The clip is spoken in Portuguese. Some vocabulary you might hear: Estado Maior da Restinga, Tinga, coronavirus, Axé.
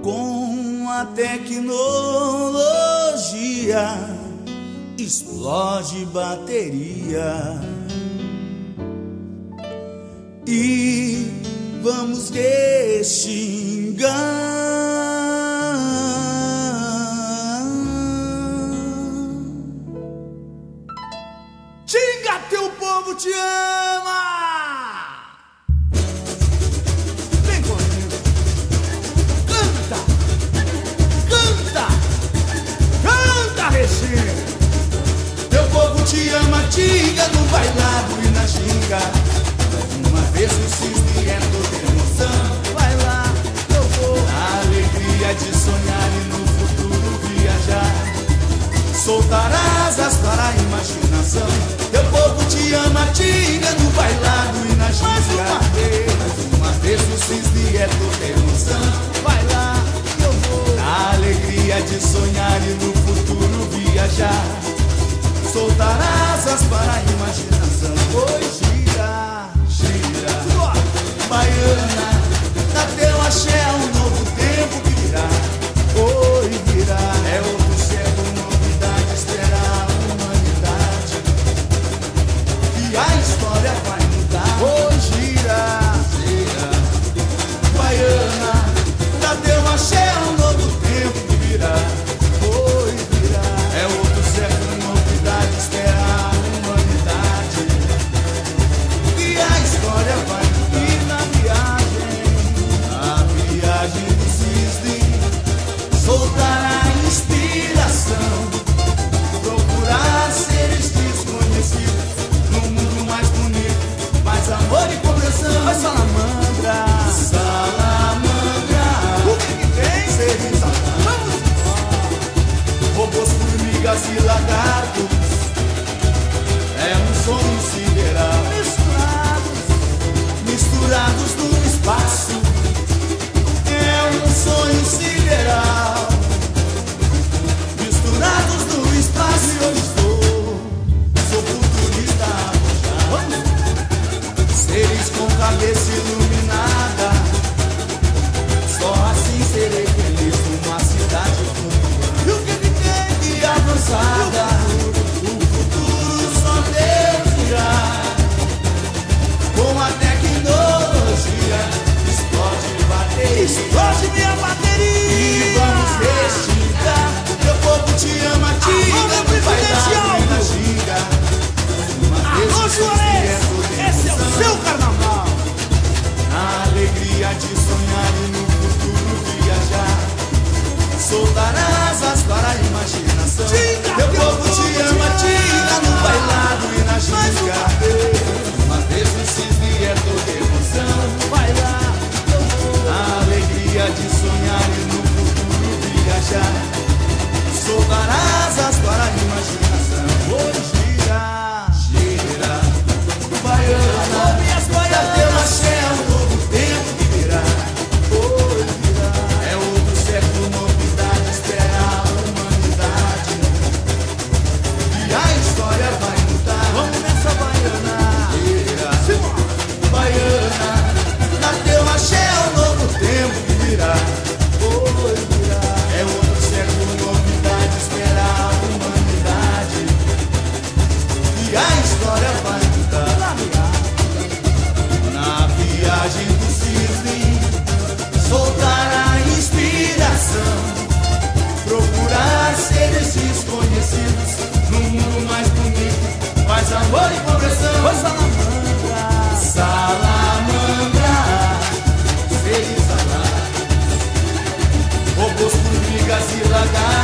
Com a tecnologia explode bateria e vamos restingar. Tinga, teu povo te ama. Vem comigo, canta, canta, canta, Restinga. Teu povo te ama, Tinga, no bailado e na xinga. Esse cisne é toda emoção. Vai lá, eu vou. A alegria de sonhar e no futuro viajar. Soltar asas para a imaginação. Teu povo te ama, Tinga, no bailado e na xinga. Mais uma vez o cisne é toda emoção. Vai lá, eu vou. A alegria de sonhar e no futuro viajar. Soltar asas para a imaginação. Hoje. Dá teu axé, um novo tempo que virá. Oi, virá. É outro século, novidade, esperar a humanidade. E a história vai mudar. Oi, gira, gira. Baiana, dá teu axé, um novo tempo que virá. Oi, virá. É outro século, novidade, esperar a humanidade. E a história vai mudar. Soltará inspiração, procurar seres desconhecidos num mundo mais bonito, mais amor e compreensão. Mas salamandra, salamandra, o que tem? Seres salamandra, robôs, formigas e lagartos. É um sonho sideral, misturados no espaço. É um sonho sideral. Cabeça iluminada, só assim serei feliz numa cidade futura. E o que tem de avançada? O futuro só Deus virá. Com a tecnologia explode bateria, explode minha bateria. E vamos restingar. Meu povo te ama, Tinga, no bailado e na xinga. Esse é o seu carnaval. A alegria de sonhar e no futuro viajar. Soltar asas para a imaginação. Meu povo te ama, Tinga, no bailado e na xinga. Uma vez o cisne é toda emoção. Vai lá, eu vou. A alegria de sonhar e no futuro viajar. Soltar asas para a imaginação. Vou girar, girar, baiana, dá teu axé. Amor e compreensão. Pois salamandra, salamandra, feliz salamandra, robôs, formigas e lagartos.